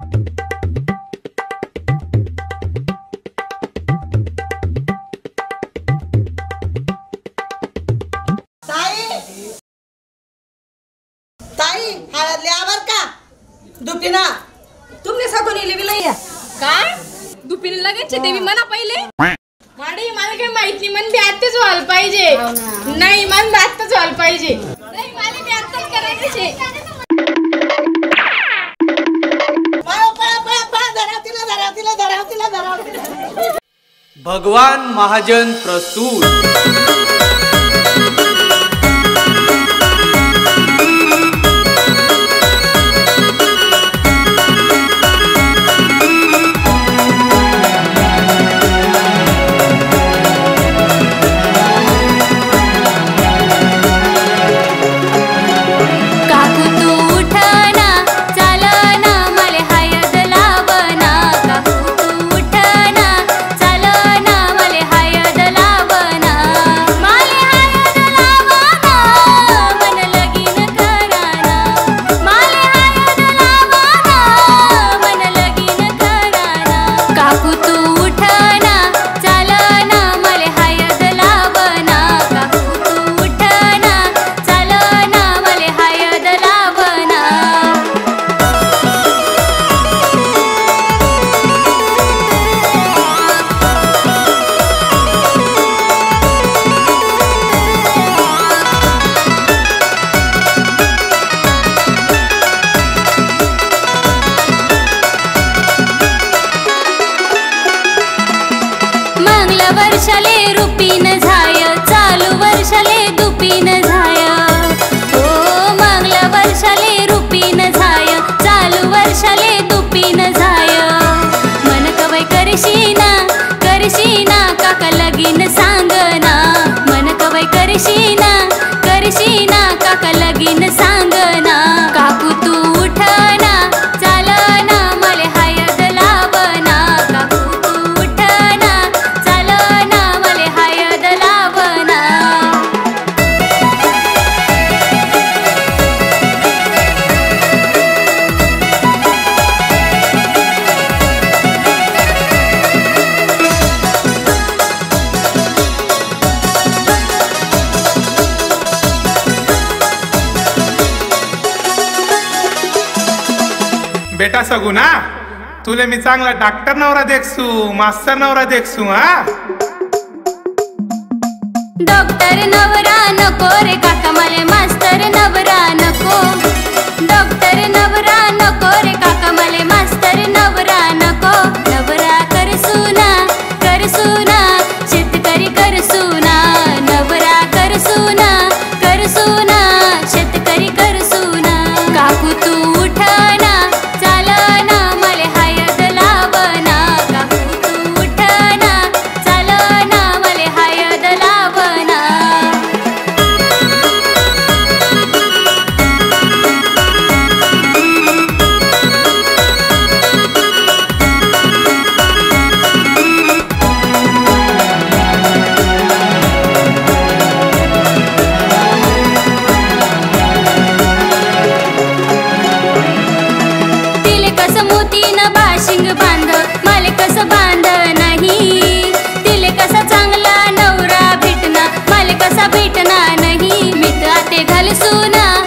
ताई हळदल्यावर का दुपिना तुमने सगुनी लिविला या काय दुपिन लगेच देवी मना पहिले माडी मला काय माहिती मन भ्यातच वाल पाहिजे नाही मन भ्यातच वाल पाहिजे नाही मला भ्यातच करायचे पाओ पाओ पाओ पाओ धरातीला धरातीला धरातीला धरातीला भगवान महाजन प्रस्तुत। वर्षाले रुपीन झाय चालू वर्षाले दुपीन झाय ओ मागला वर्षाले रुपीन झाय चालू वर्षाले दुपीन झाय मन कवय करशीना करशीना काका लगीन सांगना मन कवय करशीना करशीना काका लगीन सांगना काकू तू उठाना चालना मले हळद लावना काकू बेटा सगुना तुले मी चांगला डॉक्टर नवरा देखसू मास्टर नवरा देखसू हा डॉक्टर नवरा नको रे काका मले मास्टर नवरा नको डॉक्टर नवरा नको रे काका मले मास्टर नवरा नको नवरा करसूना करसूना शेतकरी करसूना नवरा करसूना करसूना शेतकरी करसूना काकू तू उठाना सुना